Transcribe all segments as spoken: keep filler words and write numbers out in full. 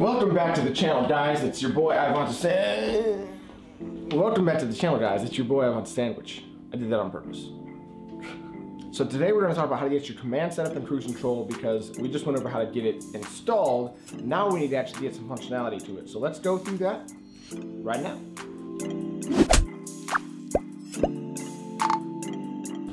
Welcome back to the channel, guys. It's your boy Ivante Sandwich. Welcome back to the channel, guys. It's your boy Ivante Sandwich. I did that on purpose. So today we're going to talk about how to get your command set up in Kruiz Control, because we just went over how to get it installed. Now we need to actually get some functionality to it. So let's go through that right now.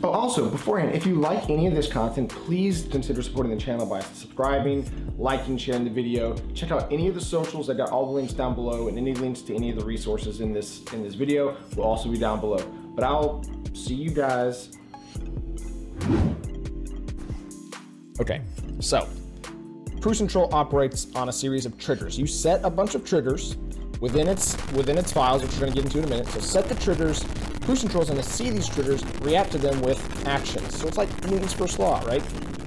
Oh, also, beforehand, if you like any of this content, please consider supporting the channel by subscribing, liking, sharing the video. Check out any of the socials. I got all the links down below, and any links to any of the resources in this in this video will also be down below. But I'll see you guys. Okay, so Kruiz Control operates on a series of triggers. You set a bunch of triggers within its within its files, which we're going to get into in a minute. So set the triggers. Kruiz Control is going to see these triggers, react to them with actions. So it's like Newton's first law, right?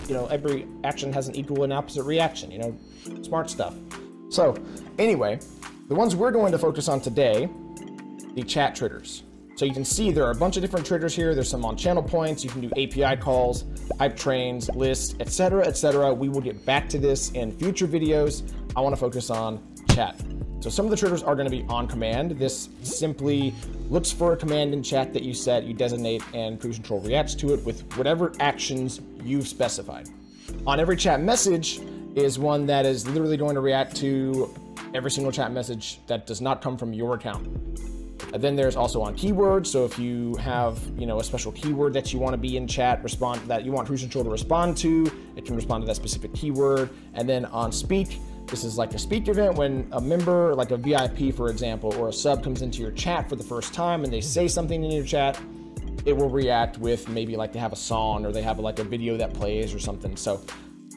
You know, every action has an equal and opposite reaction, you know, smart stuff. So anyway, the ones we're going to focus on today, the chat triggers. So you can see there are a bunch of different triggers here. There's some on channel points. You can do A P I calls, pipe trains, lists, et cetera, et cetera. We will get back to this in future videos. I want to focus on chat. So some of the triggers are going to be on command. This simply looks for a command in chat that you set, you designate, and Kruiz Control reacts to it with whatever actions you've specified. On every chat message is one that is literally going to react to every single chat message that does not come from your account. And then there's also on keywords. So if you have, you know, a special keyword that you want to be in chat, respond that you want Kruiz Control to respond to, it can respond to that specific keyword. And then on speak, this is like a speak event when a member, like a V I P, for example, or a sub comes into your chat for the first time and they say something in your chat, it will react with maybe like they have a song or they have like a video that plays or something. So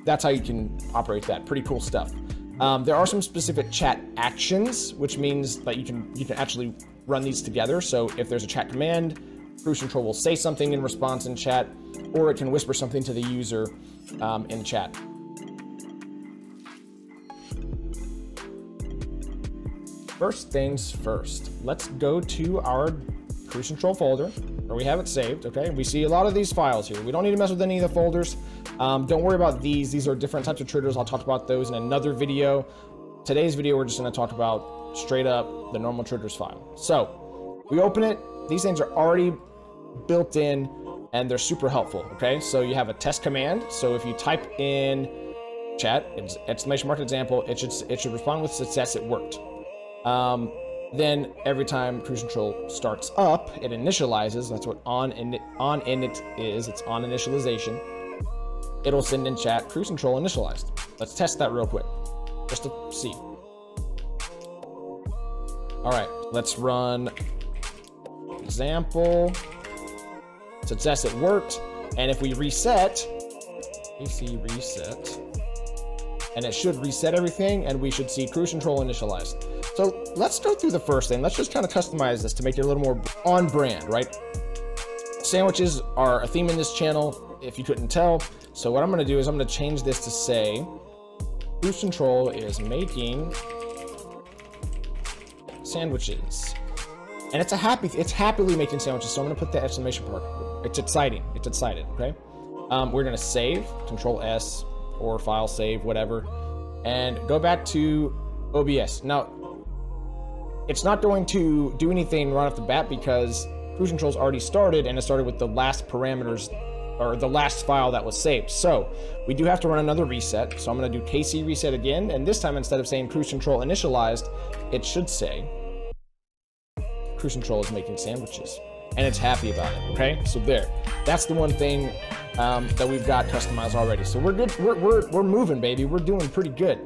that's how you can operate that. Pretty cool stuff. Um, there are some specific chat actions, which means that you can, you can actually run these together. So if there's a chat command, Kruiz Control will say something in response in chat, or it can whisper something to the user um, in chat. First things first, let's go to our Kruiz Control folder where we have it saved, okay? We see a lot of these files here. We don't need to mess with any of the folders. Um, don't worry about these. These are different types of triggers. I'll talk about those in another video. Today's video, we're just gonna talk about straight up the normal triggers file. So we open it. These things are already built in and they're super helpful, okay? So you have a test command. So if you type in chat, it's exclamation mark example, it should, it should respond with success, it worked. Um, then every time Kruiz Control starts up, it initializes. That's what on init, on init is. It's on initialization. It'll send in chat Kruiz Control initialized. Let's test that real quick, just to see. All right, let's run example. Success, it worked. And if we reset, we see reset, and it should reset everything, and we should see Kruiz Control initialized. So let's go through the first thing. Let's just kind of customize this to make it a little more on brand, right? Sandwiches are a theme in this channel, if you couldn't tell. So what I'm gonna do is I'm gonna change this to say, Kruiz Control is making sandwiches. And it's a happy, it's happily making sandwiches. So I'm gonna put the exclamation mark. It's exciting, it's excited, okay? Um, we're gonna save, Control S or file save, whatever, and go back to O B S. Now, it's not going to do anything right off the bat because Kruiz Control's already started, and it started with the last parameters or the last file that was saved. So we do have to run another reset. So I'm gonna do K C reset again. And this time, instead of saying Kruiz Control initialized, it should say Kruiz Control is making sandwiches, and it's happy about it, okay? So there, that's the one thing um, that we've got customized already. So we're good, we're, we're, we're moving, baby. We're doing pretty good.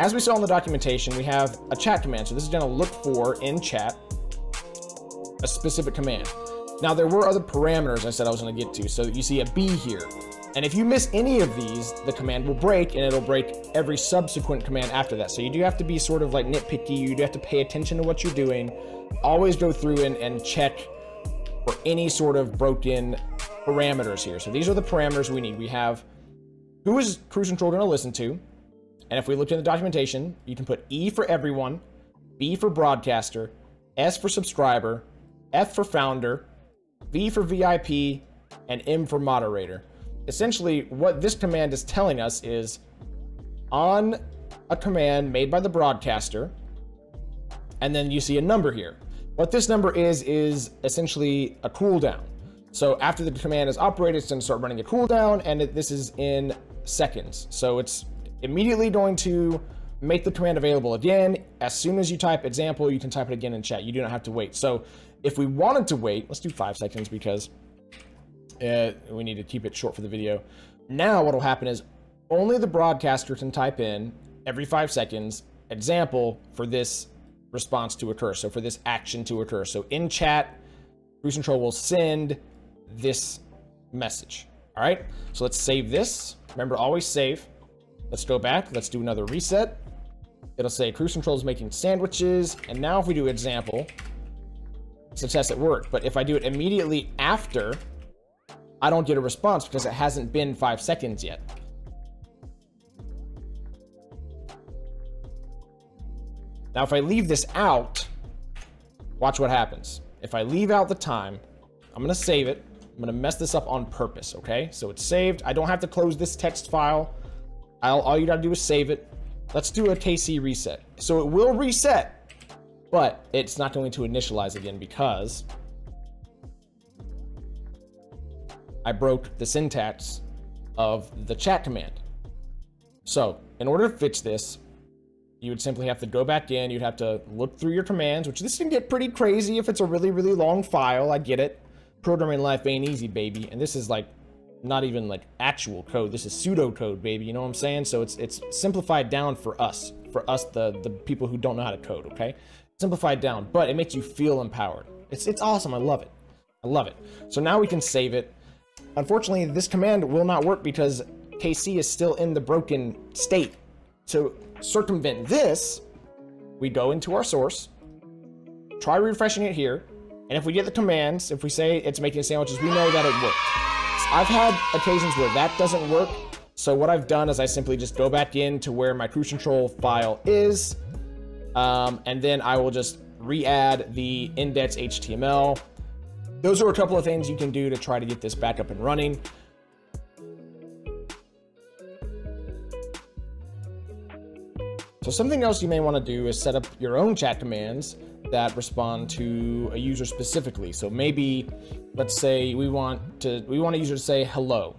As we saw in the documentation, we have a chat command. So this is gonna look for, in chat, a specific command. Now there were other parameters I said I was gonna get to. So you see a B here. And if you miss any of these, the command will break, and it'll break every subsequent command after that. So you do have to be sort of like nitpicky. You do have to pay attention to what you're doing. Always go through and, and check for any sort of broken parameters here. So these are the parameters we need. We have, who is Kruiz Control gonna listen to? And if we look in the documentation, you can put E for everyone, B for broadcaster, S for subscriber, F for founder, V for V I P, and M for moderator. essentially what this command is telling us is on a command made by the broadcaster, and then you see a number here. What this number is, is essentially a cooldown. So after the command is operated, it's going to start running a cooldown, and it, this is in seconds. So it's immediately going to make the command available again. As soon as you type example, you can type it again in chat. You do not have to wait. So if we wanted to wait, let's do five seconds because uh, we need to keep it short for the video. Now what will happen is only the broadcaster can type in every five seconds example for this response to occur. So for this action to occur. So in chat, Kruiz Control will send this message. All right, so let's save this. Remember, always save. Let's go back, let's do another reset. It'll say Kruiz Control is making sandwiches. And now if we do example, success at work. But if I do it immediately after, I don't get a response because it hasn't been five seconds yet. Now, if I leave this out, watch what happens. If I leave out the time, I'm gonna save it. I'm gonna mess this up on purpose, okay? So it's saved. I don't have to close this text file. I'll, all you gotta do is save it. Let's do a K C reset. So it will reset, but it's not going to initialize again because I broke the syntax of the chat command. So in order to fix this, you would simply have to go back in. You'd have to look through your commands, which this can get pretty crazy if it's a really, really long file. I get it. Programming life ain't easy, baby. And this is like not even like actual code. This is pseudocode, baby. You know what I'm saying? So it's it's simplified down for us, for us, the, the people who don't know how to code, okay? Simplified down, but it makes you feel empowered. It's, it's awesome. I love it. I love it. So now we can save it. Unfortunately, this command will not work because K C is still in the broken state. So circumvent this, we go into our source, try refreshing it here, and if we get the commands, if we say it's making sandwiches, we know that it worked. I've had occasions where that doesn't work, so what I've done is I simply just go back in to where my Kruiz Control file is, um, and then I will just re-add the index H T M L. Those are a couple of things you can do to try to get this back up and running. So something else you may want to do is set up your own chat commands that respond to a user specifically. So maybe, let's say we want to we want a user to say hello,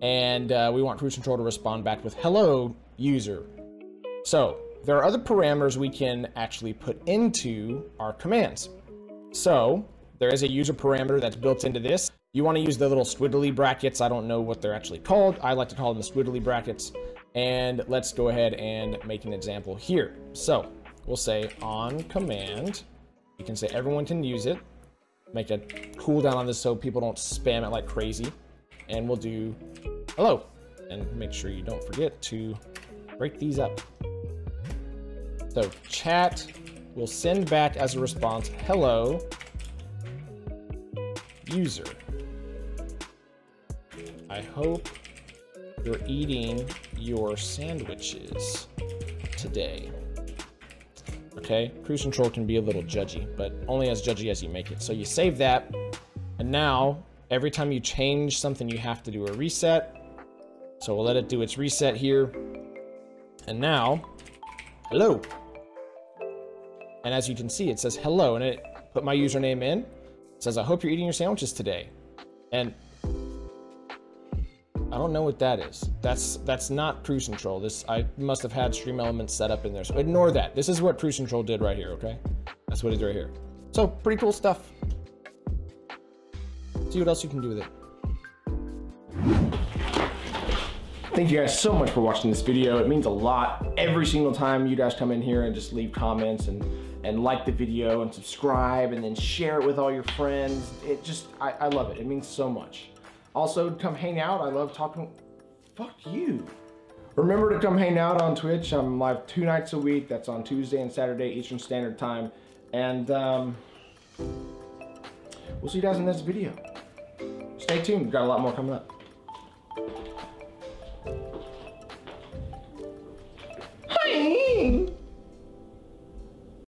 and uh, we want Kruiz Control to respond back with hello user. So there are other parameters we can actually put into our commands. So there is a user parameter that's built into this. You want to use the little squiggly brackets. I don't know what they're actually called. I like to call them the squiggly brackets. And let's go ahead and make an example here. So we'll say on command, you can say everyone can use it, make a cooldown on this so people don't spam it like crazy. And we'll do hello, and make sure you don't forget to break these up. So chat will send back as a response, hello user. I hope you're eating your sandwiches today. Okay, Kruiz Control can be a little judgy, but only as judgy as you make it. So you save that, and now every time you change something, you have to do a reset. So we'll let it do its reset here. And now, hello. And as you can see, it says hello, and it put my username in. It says, I hope you're eating your sandwiches today. And I don't know what that is. That's that's not Kruiz Control. This I must have had StreamElements set up in there. So ignore that. This is what Kruiz Control did right here, okay? That's what it is right here. So pretty cool stuff. See what else you can do with it. Thank you guys so much for watching this video. It means a lot every single time you guys come in here and just leave comments and and like the video and subscribe and then share it with all your friends. It just I, I love it. It means so much. Also, come hang out. I love talking. Fuck you. Remember to come hang out on Twitch. I'm live two nights a week. That's on Tuesday and Saturday, Eastern Standard Time. And um, we'll see you guys in the next video. Stay tuned. We've got a lot more coming up.